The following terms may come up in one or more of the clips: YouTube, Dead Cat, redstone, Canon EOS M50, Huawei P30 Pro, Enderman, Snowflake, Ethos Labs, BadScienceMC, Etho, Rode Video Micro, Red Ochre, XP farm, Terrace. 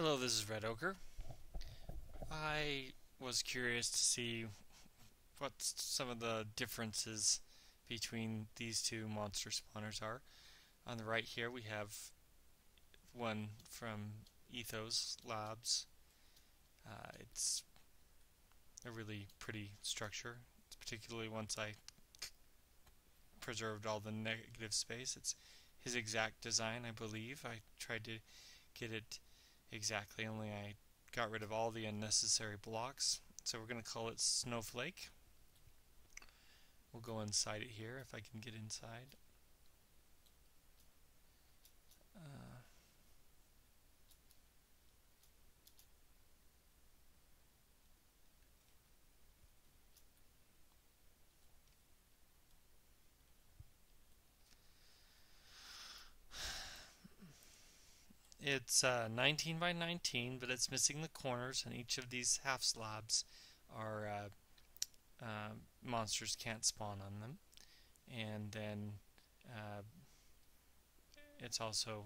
Hello, this is Red Ochre. I was curious to see what some of the differences between these two monster spawners are. On the right here we have one from Ethos Labs. It's a really pretty structure, particularly once I preserved all the negative space. It's his exact design, I believe. I tried to get it exactly, only I got rid of all the unnecessary blocks. So we're going to call it Snowflake. We'll go inside it here if I can get inside. It's 19 by 19, but it's missing the corners, and each of these half slabs are monsters can't spawn on them. And then it also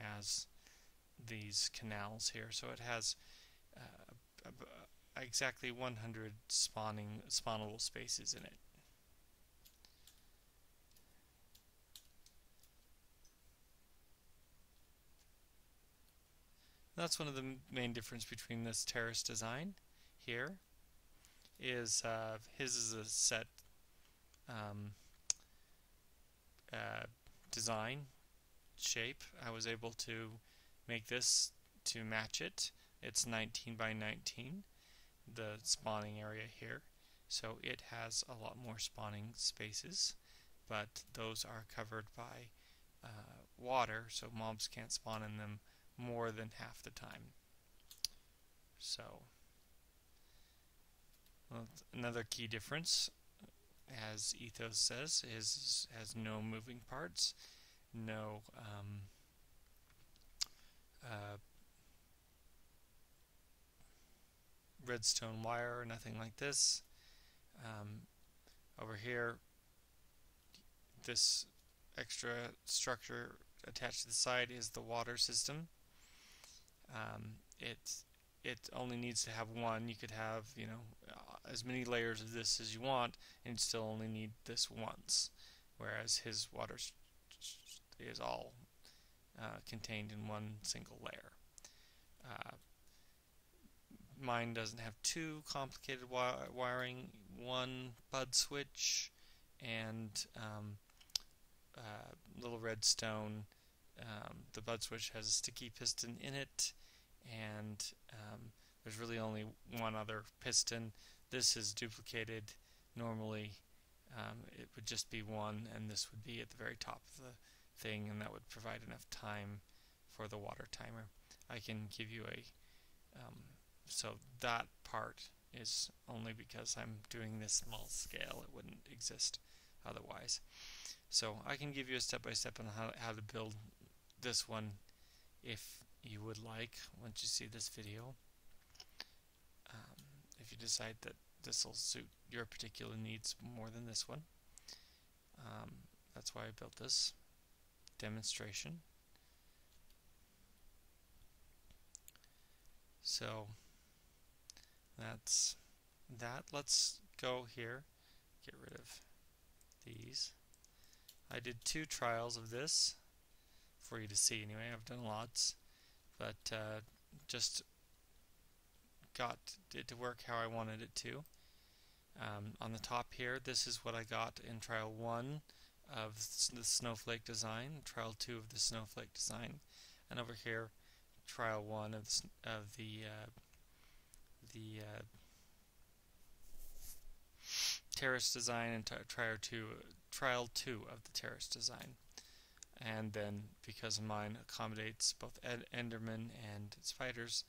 has these canals here, so it has exactly 100 spawnable spaces in it. That's one of the main difference between this Terrace design here is his is a set design shape. I was able to make this to match it. It's 19 by 19, the spawning area here. So it has a lot more spawning spaces, but those are covered by water, so mobs can't spawn in them more than half the time. So another key difference, as Ethos says, is has no moving parts, no redstone wire or nothing like this. Over here, this extra structure attached to the side is the water system. It only needs to have one. You could have, you know, as many layers of this as you want, and you'd still only need this once. Whereas his water is all contained in one single layer. Mine doesn't have two complicated wiring, one bud switch, and little redstone. The bud switch has a sticky piston in it, and there's really only one other piston. This is duplicated. Normally it would just be one, and this would be at the very top of the thing, and that would provide enough time for the water timer. I can give you a so that part is only because I'm doing this small scale. It wouldn't exist otherwise. So I can give you a step-by-step on how to build this one if you would like once you see this video, if you decide that this will suit your particular needs more than this one. That's why I built this demonstration. So that's that. Let's go here, get rid of these. I did two trials of this for you to see anyway. I've done lots, but just got it to work how I wanted it to. On the top here, this is what I got in trial 1 of the Snowflake design, trial 2 of the Snowflake design, and over here, trial 1 of the Terrace design, and trial two of the Terrace design. And then, because mine accommodates both Enderman and spiders,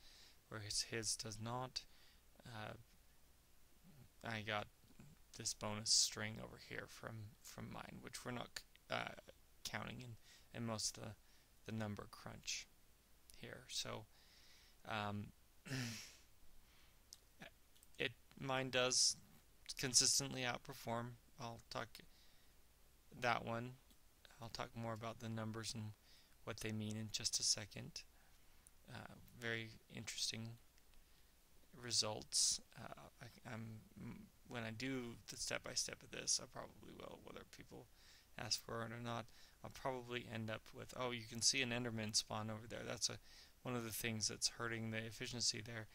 whereas his does not, I got this bonus string over here from mine, which we're not counting in most of the number crunch here. So mine does consistently outperform. I'll talk that one. I'll talk more about the numbers and what they mean in just a second. very interesting results. When I do the step-by-step of this, I probably will, whether people ask for it or not, I'll probably end up with, oh, you can see an Enderman spawn over there. That's one of the things that's hurting the efficiency there.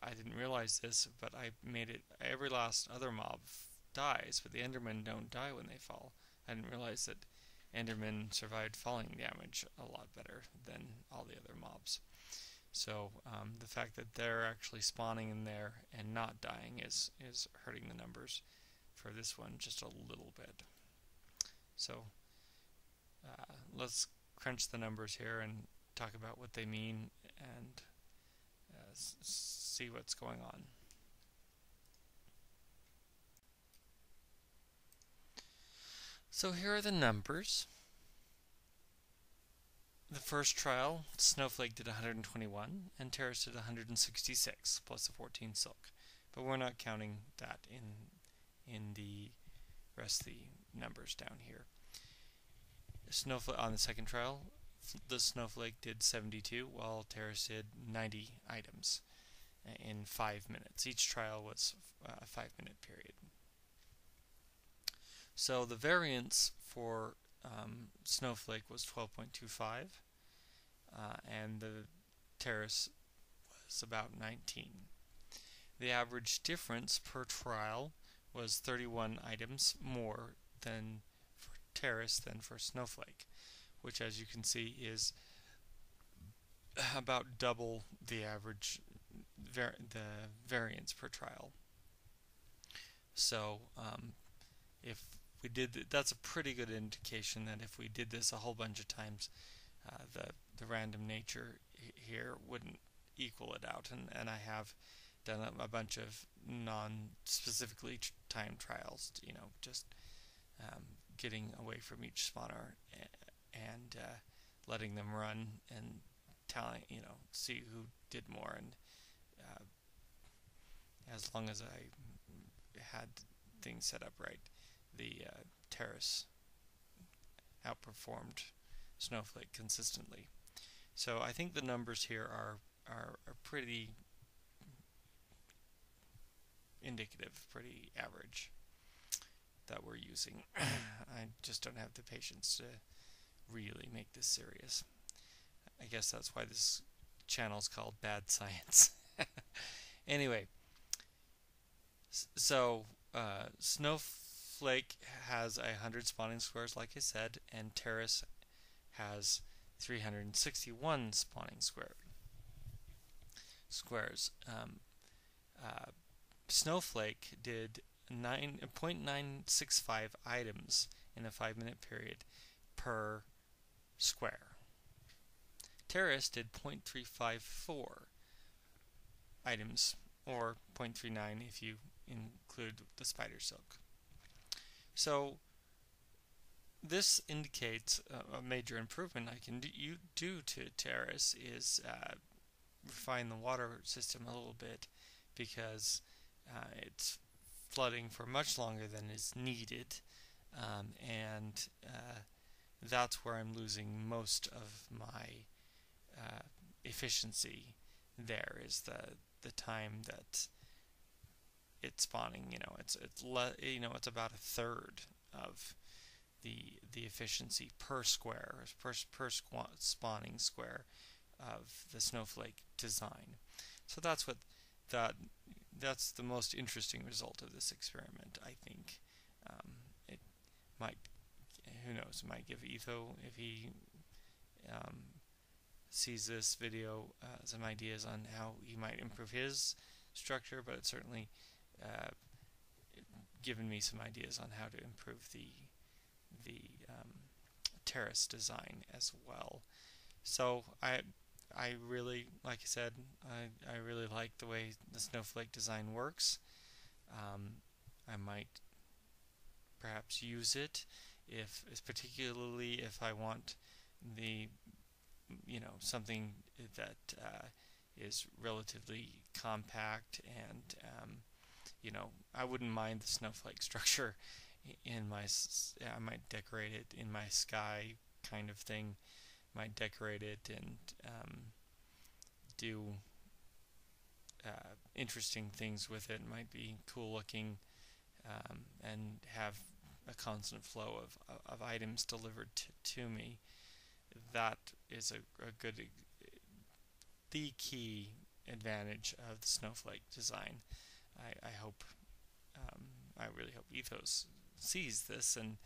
I didn't realize this, but I made it, every last other mob dies, but the Endermen don't die when they fall. I didn't realize that Endermen survived falling damage a lot better than all the other mobs. So the fact that they're actually spawning in there and not dying is hurting the numbers for this one just a little bit. So let's crunch the numbers here and talk about what they mean and see what's going on. So here are the numbers. The first trial, Snowflake did 121 and Terrace did 166 plus the 14 silk, but we're not counting that in the rest of the numbers down here. Snowflake on the second trial, the Snowflake did 72 while Terrace did 90 items in 5 minutes. Each trial was a 5-minute period. So the variance for Snowflake was 12.25 and the Terrace was about 19. The average difference per trial was 31 items more than for Terrace than for Snowflake, which as you can see is about double the average variance per trial. So if we did that's a pretty good indication that if we did this a whole bunch of times, the random nature here wouldn't equal it out. And I have done a bunch of non-specifically timed trials, you know, just getting away from each spawner and letting them run and telling, you know, see who did more. And as long as I had things set up right, the Terrace outperformed Snowflake consistently. So I think the numbers here are pretty indicative, pretty average that we're using. I just don't have the patience to really make this serious. I guess that's why this channel's called Bad Science. Anyway, so Snowflake has 100 spawning squares, like I said, and Terrace has 361 spawning squares. Snowflake did 9.965 items in a 5-minute period per square. Terrace did 0.354 items, or 0.39 if you include the spider silk. So this indicates a major improvement I can do to Terrace is refine the water system a little bit, because it's flooding for much longer than is needed, and that's where I'm losing most of my efficiency. There is the time that it's spawning, you know, it's about a third of the efficiency per square, per spawning square of the Snowflake design. So that's what that's the most interesting result of this experiment, I think. It might, who knows, it might give Etho, if he sees this video, some ideas on how he might improve his structure, but it's certainly given me some ideas on how to improve the Terrace design as well. So I really, like I said, I really like the way the Snowflake design works. I might perhaps use it if particularly if I want the, you know, something that is relatively compact and you know, I wouldn't mind the Snowflake structure in my, I might decorate it in my sky kind of thing, might decorate it and do interesting things with it. It might be cool looking and have a constant flow of items delivered to me. That is a good, the key advantage of the Snowflake design. I hope, I really hope Ethos sees this and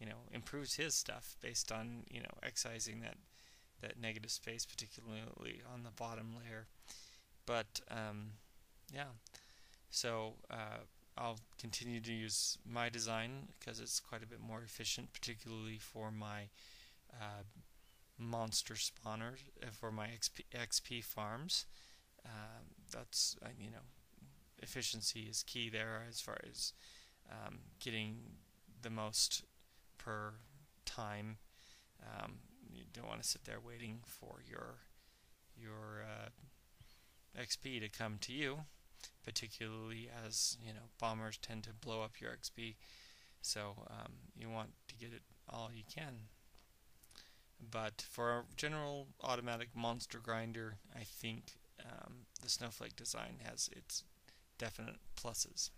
you know, improves his stuff based on, you know, excising that negative space, particularly on the bottom layer. But yeah, so I'll continue to use my design because it's quite a bit more efficient, particularly for my monster spawners, for my XP farms. That's, you know, efficiency is key there as far as getting the most per time. You don't want to sit there waiting for your XP to come to you, particularly as, you know, bombers tend to blow up your XP. So you want to get it all you can. But for a general automatic monster grinder, I think the Snowflake design has its definite pluses.